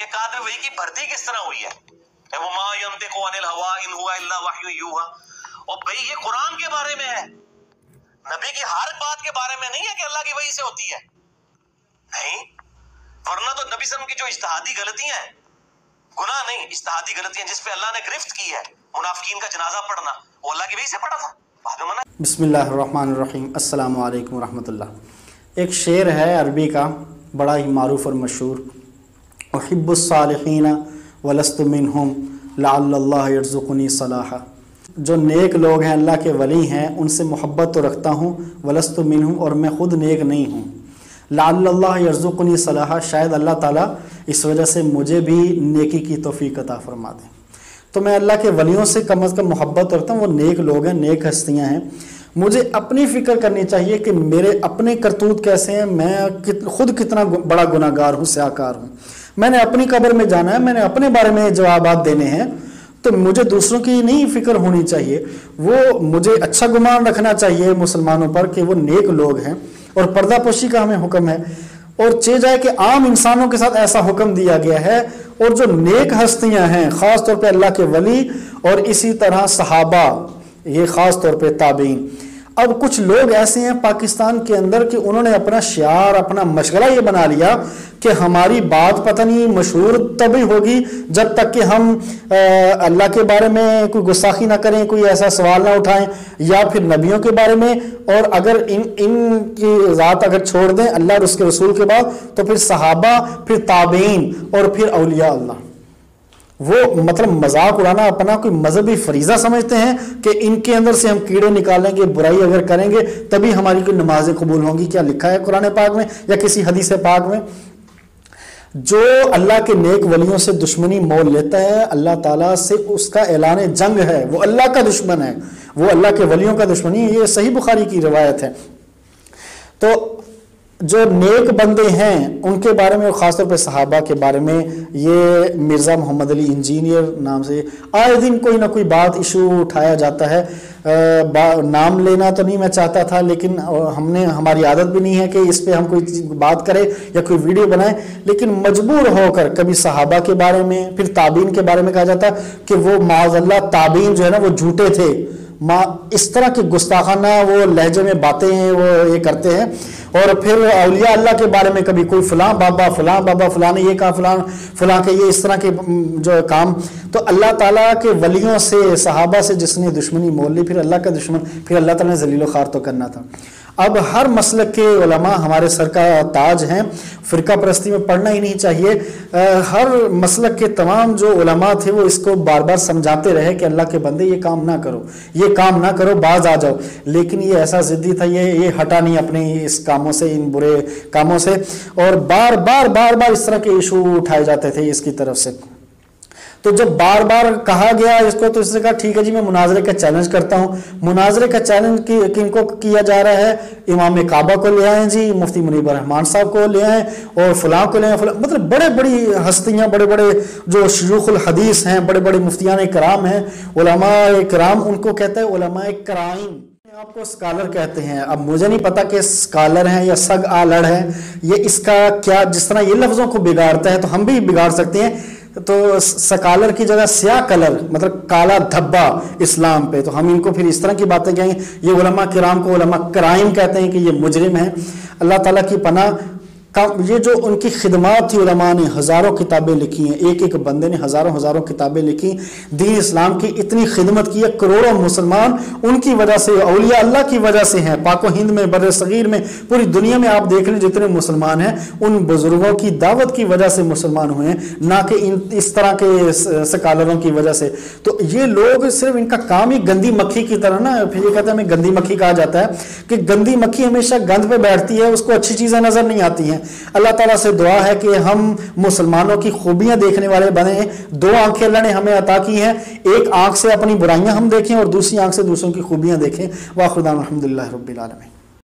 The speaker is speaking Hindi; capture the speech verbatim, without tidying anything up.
कि कादर वही की भर्ती किस तरह हुई है। वो मा यंतिकु अनिल हवा इन हुआ इल्ला वहयु युहा। और भाई ये कुरान के बारे में है, नबी की हर बात के बारे में नहीं है कि अल्लाह की वही से होती है, नहीं, वरना तो नबी सल्लम की जो इज्तिहादी गलतियां हैं, गुनाह नहीं इज्तिहादी गलतियां जिस पे अल्लाह ने गिरफ्त की है, मुनाफिकीन का जनाजा पढ़ना, वो अल्लाह की वही से पढ़ा था, बाद में मना। बिस्मिल्लाहिर्रहमानिर्रहीम, अस्सलाम वालेकुम रहमतुल्लाह। एक शेर है अरबी का, बड़ा ही मारूफ और मशहूर, उहिब्बुस सालिहीन वलस्तु मिनहुम लअल्लल्लाह यरज़ुक़ुनी सलाहा। जो नेक लोग हैं, अल्लाह के वली हैं, उनसे मोहब्बत तो रखता हूँ, वलस्तु मिनहुम और मैं ख़ुद नेक नहीं हूँ, लअल्लल्लाह यरज़ुक़ुनी सलाहा, शायद अल्लाह ताला इस वजह से मुझे भी नेकी की तौफ़ीक़ अता फ़रमा दें। तो मैं अल्लाह के वलियों से कम अज़ कम मोहब्बत रखता हूँ, वो नेक लोग हैं, नेक हस्तियाँ हैं। मुझे अपनी फ़िक्र करनी चाहिए कि मेरे अपने करतूत कैसे हैं, मैं कित, खुद कितना गु, बड़ा गुनाहगार हूँ, स्याकार हूँ। मैंने अपनी कब्र में जाना है, मैंने अपने बारे में जवाबात देने हैं, तो मुझे दूसरों की नहीं फ़िक्र होनी चाहिए। वो मुझे अच्छा गुमान रखना चाहिए मुसलमानों पर कि वो नेक लोग हैं, और पर्दापोशी का हमें हुक्म है। और चे जाए कि आम इंसानों के साथ ऐसा हुक्म दिया गया है, और जो नेक हस्तियाँ हैं, ख़ास तौर पर अल्लाह के वली और इसी तरह सहाबा, ये ख़ास तौर पर ताबीन। अब कुछ लोग ऐसे हैं पाकिस्तान के अंदर कि उन्होंने अपना शियार, अपना मशगला ये बना लिया कि हमारी बात पता नहीं मशहूर तभी होगी जब तक कि हम अल्लाह के बारे में कोई गुस्ताखी ना करें, कोई ऐसा सवाल ना उठाएं, या फिर नबियों के बारे में, और अगर इन इनकी ज़ात अगर छोड़ दें अल्लाह और उसके रसूल के बाद, तो फिर सहाबा, फिर ताबीन और फिर औलिया अल्लाह। वो मतलब मजाक उड़ाना अपना कोई मजहबी फरीज़ा समझते हैं कि इनके अंदर से हम कीड़े निकालेंगे, बुराई अगर करेंगे तभी हमारी कोई नमाजें कबूल होंगी। क्या लिखा है कुरान पाक में या किसी हदीस पाक में? जो अल्लाह के नेक वलियों से दुश्मनी मोल लेता है, अल्लाह ताला से उसका ऐलान जंग है, वो अल्लाह का दुश्मन है, वो अल्लाह के वलियों का दुश्मनी है। ये सही बुखारी की रिवायत है। तो जो नेक बंदे हैं उनके बारे में, और ख़ासतौर पर सहाबा के बारे में, ये मिर्ज़ा मोहम्मद अली इंजीनियर नाम से आए दिन कोई ना कोई बात, इशू उठाया जाता है। आ, नाम लेना तो नहीं मैं चाहता था, लेकिन हमने हमारी आदत भी नहीं है कि इस पे हम कोई बात करें या कोई वीडियो बनाएं, लेकिन मजबूर होकर कभी सहाबा के बारे में, फिर ताबीन के बारे में कहा जाता कि वो माज़ल्ला ताबीन जो है ना वो झूठे थे, माँ इस तरह के गुस्ताखाना वो लहजे में बातें वो ये करते हैं। और फिर औलिया अल्लाह के बारे में कभी कोई फलां बाबा, फलां बाबा, फलां ने ये कहा, फलां फलां के ये, इस तरह के जो काम। तो अल्लाह ताला के वलियों से, सहाबा से जिसने दुश्मनी मोल ली, फिर अल्लाह का दुश्मन, फिर अल्लाह ताला ने जलीलो खार तो करना था। अब हर मसलक के उलमा हमारे सर का ताज हैं, फ़िरका परस्ती में पढ़ना ही नहीं चाहिए। आ, हर मसलक के तमाम जो उलमा थे वो इसको बार बार समझाते रहे कि अल्लाह के बंदे ये काम ना करो, ये काम ना करो, बाज आ जाओ। लेकिन ये ऐसा ज़िद्दी था, ये ये हटा नहीं अपने इस कामों से, इन बुरे कामों से, और बार बार बार बार इस तरह के इशू उठाए जाते थे इसकी तरफ से। तो जब बार बार कहा गया इसको, तो इसने कहा ठीक है जी मैं मुनाजरे का चैलेंज करता हूँ। मुनाजरे का चैलेंज कि, किनको किया जा रहा है? इमाम काबा को ले आएँ जी, मुफ्ती मुनीब रहमान साहब को ले आएँ, और फलां को ले आएँ, फलां, मतलब बड़े बड़ी हस्तियाँ, बड़े बड़े जो शयूखुल हदीस हैं, बड़े बड़े मुफ्तियान कराम हैं, उलमा कराम उनको कहते हैं उलमा कराम, आपको स्कॉलर कहते हैं। अब मुझे नहीं पता कि स्कॉलर हैं या सग आलड़ हैं, ये इसका क्या, जिस तरह ये लफ्ज़ों को बिगाड़ता है तो हम भी बिगाड़ सकते हैं। तो सकालर की जगह स्याह कलर, मतलब काला धब्बा इस्लाम पे, तो हम इनको फिर इस तरह की बातें कहेंगे। ये उलमा किराम को उलमा क्राइम कहते हैं कि ये मुजरिम हैं। अल्लाह ताला की पनाह का ये जो उनकी खिदमत थी, उलमा ने हज़ारों किताबें लिखी हैं, एक एक बंदे ने हज़ारों हज़ारों किताबें लिखी, दीन इस्लाम की इतनी खिदमत की है, करोड़ों मुसलमान उनकी वजह से, औलिया अल्लाह की वजह से हैं। पाको हिंद में, बर सग़ीर में, पूरी दुनिया में आप देख लें जितने मुसलमान हैं, उन बुज़ुर्गों की दावत की वजह से मुसलमान हुए हैं, ना कि इन इस तरह के स्कॉलरों की वजह से। तो ये लोग सिर्फ इनका काम ही गंदी मक्खी की तरह ना, फिर ये कहते हैं, हमें गंदी मक्खी कहा जाता है कि गंदी मक्खी हमेशा गंद पर बैठती है, उसको अच्छी चीज़ें नज़र नहीं आती हैं। अल्लाह ताला से दुआ है कि हम मुसलमानों की खूबियां देखने वाले बने। दो आंखें अल्लाह ने हमें अता की हैं, एक आंख से अपनी बुराइयां हम देखें और दूसरी आंख से दूसरों की खूबियां देखें। वाखुदा अल्हम्दुलिल्लाह रब्बिल आलमीन।